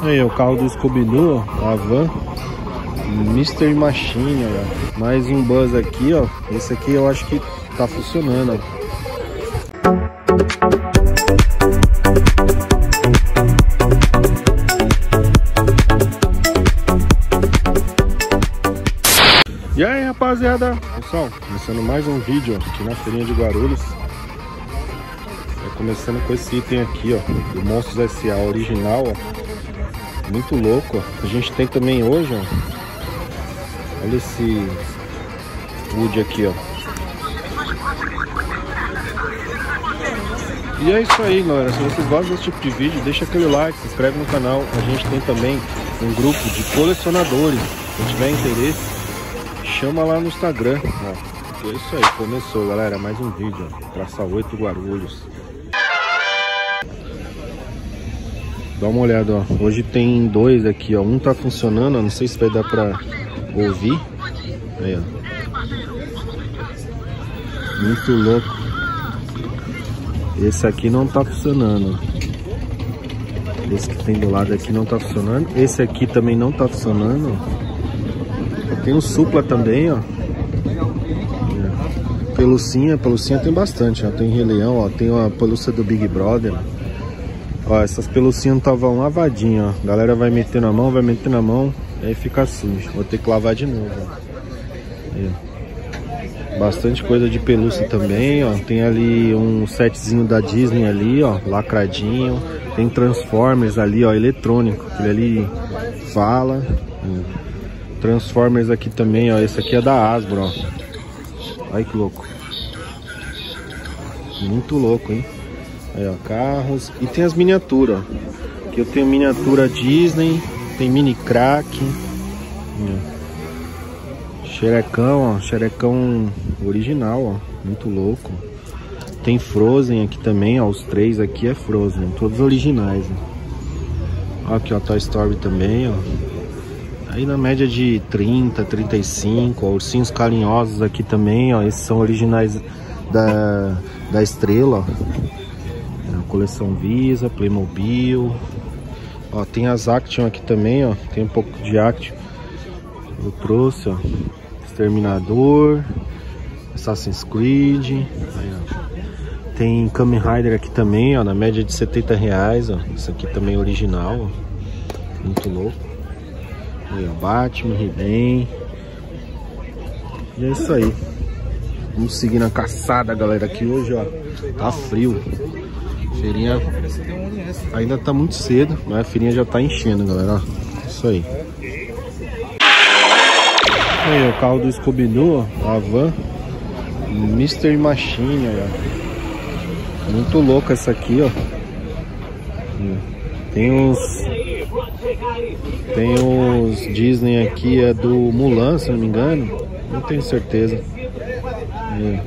Aí, o carro do Scooby-Doo, a van. Mystery Machine, ó. Mais um Buzz aqui, ó. Esse aqui eu acho que tá funcionando, ó. E aí, rapaziada, pessoal, começando mais um vídeo aqui na feirinha de Guarulhos. Começando com esse item aqui, ó, do Monstros S.A. original, ó. Muito louco, ó. A gente tem também hoje, ó. Olha esse Wood aqui, ó. E é isso aí, galera. Se vocês gostam desse tipo de vídeo, deixa aquele like, se inscreve no canal. A gente tem também um grupo de colecionadores. Se tiver interesse, chama lá no Instagram, ó. E é isso aí, começou, galera, mais um vídeo, ó. Praça 8 Guarulhos. Dá uma olhada, ó. Hoje tem dois aqui, ó. Um tá funcionando, ó. Não sei se vai dar pra ouvir. Aí, ó. Muito louco. Esse aqui não tá funcionando. Esse que tem do lado aqui não tá funcionando. Esse aqui também não tá funcionando, ó. Tem o Supla também, ó. Pelucinha tem bastante, ó. Tem Leon, ó. Tem a pelúcia do Big Brother. Ó, essas pelucinhas não estavam lavadinhas, ó. A galera vai meter na mão, e aí fica sujo. Vou ter que lavar de novo, ó. É. Bastante coisa de pelúcia também, ó. Tem ali um setzinho da Disney ali, ó. Lacradinho. Tem Transformers ali, ó. Eletrônico. Aquele ali fala. É. Transformers aqui também, ó. Esse aqui é da Hasbro, ó. Olha que louco. Muito louco, hein? Aí, ó, carros. E tem as miniaturas, ó. Aqui eu tenho miniatura Disney. Tem mini crack. Xerecão, ó. Xerecão original, ó. Muito louco. Tem Frozen aqui também, ó. Os três aqui é Frozen. Todos originais, ó. Aqui, ó. Toy Story também, ó. Aí na média de 30, 35, ó, ursinhos carinhosos aqui também, ó. Esses são originais da Estrela, ó. Coleção Visa, Playmobil. Ó, tem as Action aqui também, ó. Tem um pouco de Action. Eu trouxe, ó. Exterminador, Assassin's Creed. Aí, ó. Tem Kamen Rider aqui também, ó. Na média de R$70, ó. Isso aqui também é original, ó. Muito louco. Aí, ó, Batman, He-Man. E é isso aí. Vamos seguir na caçada, galera. Aqui hoje, ó, tá frio. Feirinha ainda tá muito cedo, mas a feirinha já tá enchendo, galera. Ó, isso aí. Aí, o carro do Scooby-Doo, ó, a van Mystery Machine, ó. Muito louca essa aqui, ó. Tem uns... Tem os Disney aqui, é do Mulan, se não me engano. Não tenho certeza. É.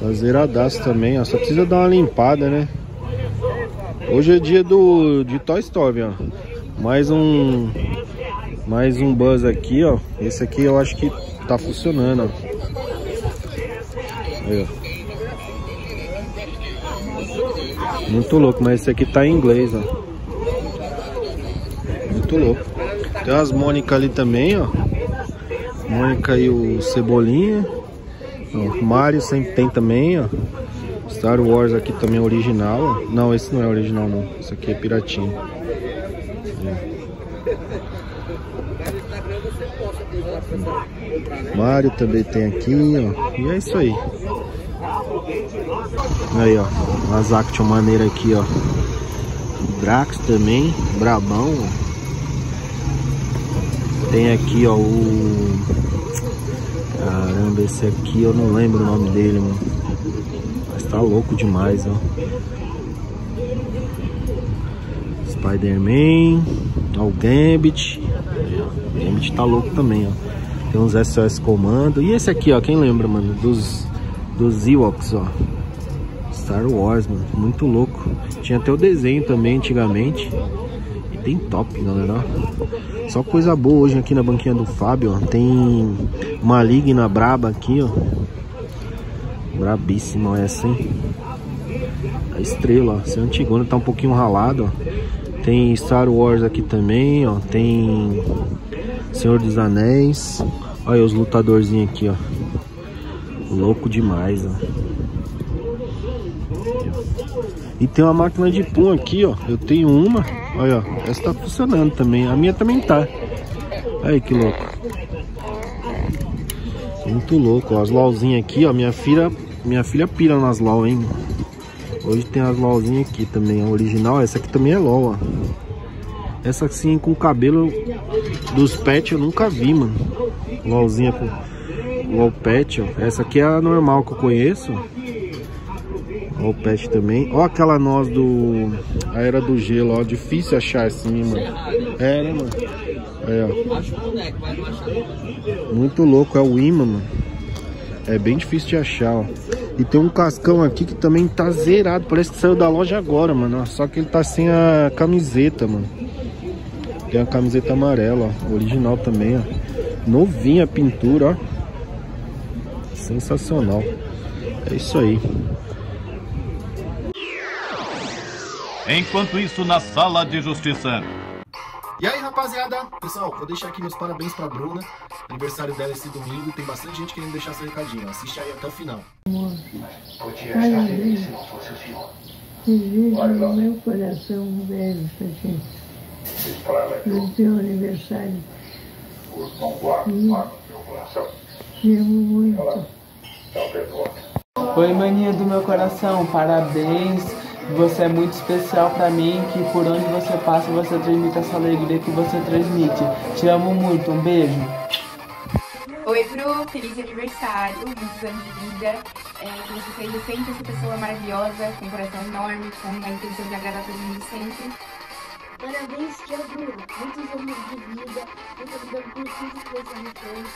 Tá zeradaço também, ó. Só precisa dar uma limpada, né? Hoje é dia de Toy Story, ó. Mais um Buzz aqui, ó. Esse aqui eu acho que tá funcionando, ó. Aí, ó. Muito louco, mas esse aqui tá em inglês, ó. Muito louco. Tem as Mônica ali também, ó. Mônica e o Cebolinha. O Mário sempre tem também, ó. Star Wars aqui também é original. Ó. Não, esse não é original, não. Esse aqui é piratinho. É. Mário também tem aqui, ó. E é isso aí. Aí, ó. As Action maneira aqui, ó. Drax também. Brabão, ó. Tem aqui, ó, o... Caramba, esse aqui eu não lembro o nome dele, mano. Mas tá louco demais, ó. Spider-Man. Ó, o Gambit. O Gambit tá louco também, ó. Tem uns SOS Comando. E esse aqui, ó, quem lembra, mano? Dos Ewoks, ó. Star Wars, mano. Muito louco. Tinha até o desenho também, antigamente. E tem top, galera, ó. Só coisa boa hoje aqui na banquinha do Fábio, ó. Tem maligna braba aqui, ó. Brabíssima essa, hein? A Estrela, ó. Essa antigona tá um pouquinho ralada, ó. Tem Star Wars aqui também, ó. Tem Senhor dos Anéis. Olha os lutadorzinhos aqui, ó. Louco demais, ó. E tem uma máquina de pum aqui, ó. Eu tenho uma. Olha, ó. Essa tá funcionando também. A minha também tá. Olha que louco. Muito louco, ó. As LOLzinhas aqui, ó. Minha filha pira nas LOL, hein. Hoje tem as LOLzinhas aqui também. A original, essa aqui também é LOL, ó. Essa assim com o cabelo dos pets eu nunca vi, mano. LOLzinha com LOL pet, ó. Essa aqui é a normal que eu conheço. Ó, o pet também. Ó, aquela noz do... A Era do Gelo, ó. Difícil achar assim, mano. É, né, mano? É, ó. Muito louco. É o imã, mano. É bem difícil de achar, ó. E tem um cascão aqui que também tá zerado. Parece que saiu da loja agora, mano. Só que ele tá sem a camiseta, mano. Tem a camiseta amarela, ó. Original também, ó. Novinha a pintura, ó. Sensacional. É isso aí. Enquanto isso, na sala de justiça. E aí, rapaziada? Pessoal, vou deixar aqui meus parabéns pra Bruna. Aniversário dela esse domingo. Tem bastante gente querendo deixar seu recadinho. Assiste aí até o final. Amor, maravilha. Desejo no meu coração um beijo pra gente. No teu aniversário. Te amo muito. Oi, maninha do meu coração. Parabéns. Você é muito especial pra mim, que por onde você passa, você transmite essa alegria que você transmite. Te amo muito, um beijo. Oi, Bru, feliz aniversário, muitos anos de vida. Que você seja sempre essa pessoa maravilhosa, com um coração enorme, com a intenção de agradar todo mundo sempre. Parabéns, que é Bru, muitos anos de vida, muito obrigado por tudo que você me fez.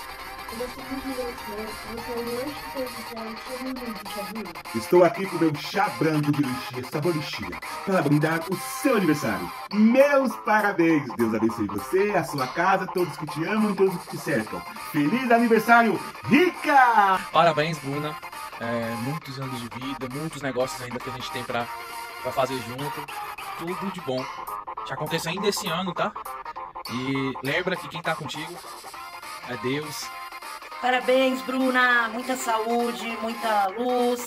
Estou aqui com meu chá branco de lixia, sabor lixia, para brindar o seu aniversário. Meus parabéns! Deus abençoe você, a sua casa, todos que te amam e todos que te cercam. Feliz aniversário, Rica! Parabéns, Bruna. Muitos anos de vida, muitos negócios ainda que a gente tem pra fazer junto. Tudo de bom. Já acontece ainda esse ano, tá? E lembra que quem tá contigo é Deus. Parabéns, Bruna, muita saúde, muita luz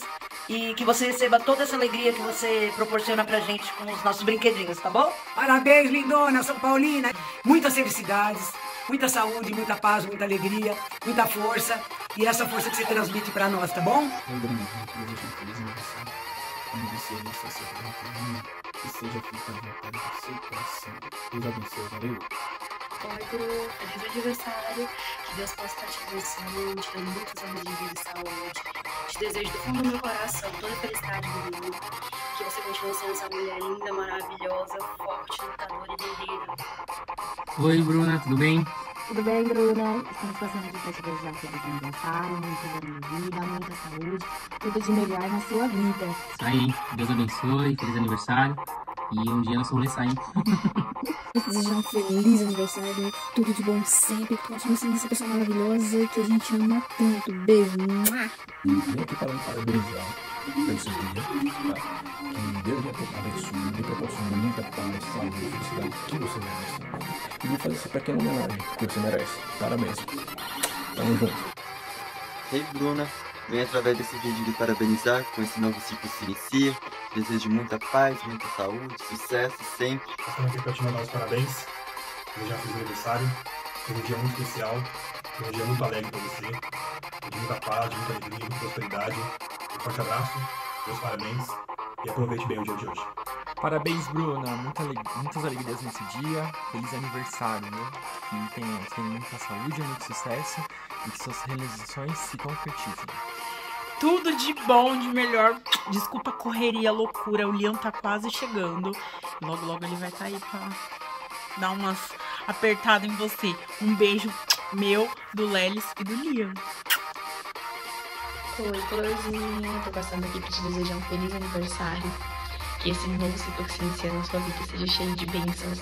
e que você receba toda essa alegria que você proporciona pra gente com os nossos brinquedinhos, tá bom? Parabéns, lindona, São Paulina, muitas felicidades, muita saúde, muita paz, muita alegria, muita força e essa força que você transmite pra nós, tá bom? Oi, Bru, feliz aniversário, que Deus possa estar te abençoando, te dando muitos anos de vida e saúde. Te desejo do fundo do meu coração toda a felicidade do mundo, que você continue sendo essa mulher linda, maravilhosa, forte, lutadora e guerreira. Oi, Bruna, tudo bem? Tudo bem, Bruna? Estamos passando aqui para te desejar feliz aniversário, muitos anos de vida, muita saúde, tudo de melhor na sua vida. Isso aí, Deus abençoe, feliz aniversário. E um dia nós sobressaímos. Desejar um feliz aniversário, tudo de bom sempre, que continue sendo essa pessoa maravilhosa que a gente ama tanto. Beijo. E aqui falando parabenizar pelo seu dia, que Deus vai te abençoe, te proporciona muita paz, saúde e felicidade que você merece. E vou fazer essa pequena homenagem que você merece. Parabéns. Tamo junto. Ei, Bruna. Venho através desse vídeo de parabenizar com esse novo ciclo que se inicia. Desejo muita paz, muita saúde, sucesso sempre. Estamos aqui para te mandar os parabéns. Desejar feliz aniversário. Foi um dia muito especial. Foi um dia muito alegre para você. De muita paz, de muita alegria, muita prosperidade. Um forte abraço, meus parabéns. E aproveite bem o dia de hoje. Parabéns, Bruna. Muitas alegrias nesse dia. Feliz aniversário, né? Que tenha muita saúde, muito sucesso. E que suas realizações se concretizem. Tudo de bom, de melhor. Desculpa a correria, a loucura. O Leon tá quase chegando. Logo, logo ele vai estar aí pra dar umas apertadas em você. Um beijo meu, do Lelis e do Leon. Oi, Florzinha. Tô passando aqui pra te desejar um feliz aniversário. Que esse novo ciclo que se inicia na sua vida seja cheio de bênçãos,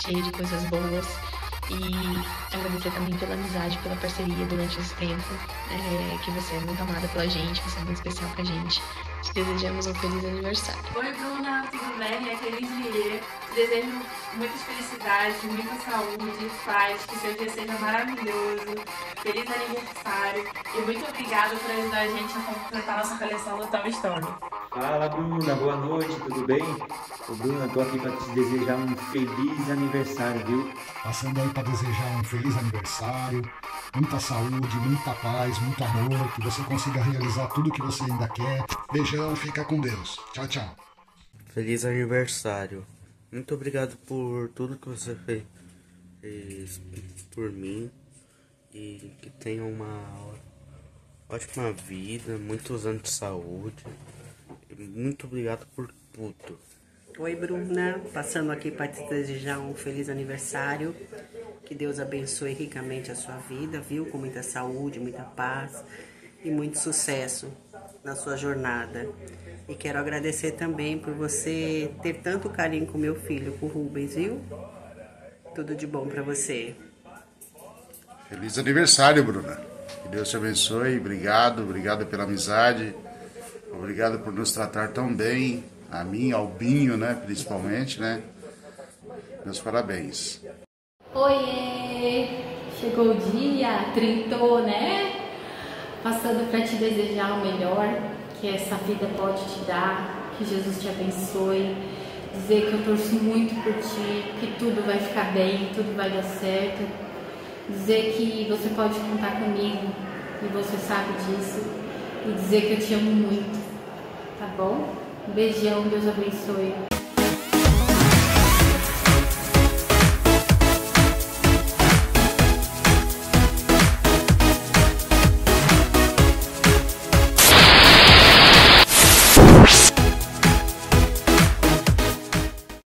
cheio de coisas boas. E agradecer também pela amizade, pela parceria durante esse tempo, que você é muito amada pela gente, você é muito especial pra gente. Te desejamos um feliz aniversário. Oi, Bruna, tudo bem? É Feliz Vieira. Desejo muitas felicidades, muita saúde, paz, que seu dia seja maravilhoso. Feliz aniversário e muito obrigada por ajudar a gente a completar nossa coleção do Tom Stone. Fala, Bruna, boa noite, tudo bem? Ô, Bruna, tô aqui pra te desejar um feliz aniversário, viu? Passando aí pra desejar um feliz aniversário, muita saúde, muita paz, muito amor, que você consiga realizar tudo que você ainda quer. Beijão, fica com Deus. Tchau, tchau. Feliz aniversário. Muito obrigado por tudo que você fez por mim. E que tenha uma ótima vida, muitos anos de saúde. Muito obrigado por tudo. Oi, Bruna, passando aqui para te desejar um feliz aniversário. Que Deus abençoe ricamente a sua vida, viu? Com muita saúde, muita paz e muito sucesso na sua jornada. E quero agradecer também por você ter tanto carinho com meu filho, com o Rubens, viu? Tudo de bom para você. Feliz aniversário, Bruna. Que Deus te abençoe. Obrigado, obrigado pela amizade. Obrigado por nos tratar tão bem, a mim, ao Binho, né, principalmente, né? Meus parabéns. Oiê! Chegou o dia, trintou, né? Passando para te desejar o melhor que essa vida pode te dar, que Jesus te abençoe, dizer que eu torço muito por ti, que tudo vai ficar bem, tudo vai dar certo, dizer que você pode contar comigo e você sabe disso, e dizer que eu te amo muito, tá bom? Um beijão, Deus abençoe.